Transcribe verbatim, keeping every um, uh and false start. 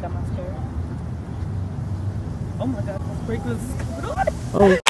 that mascara. Oh my god, this break was good. Oh.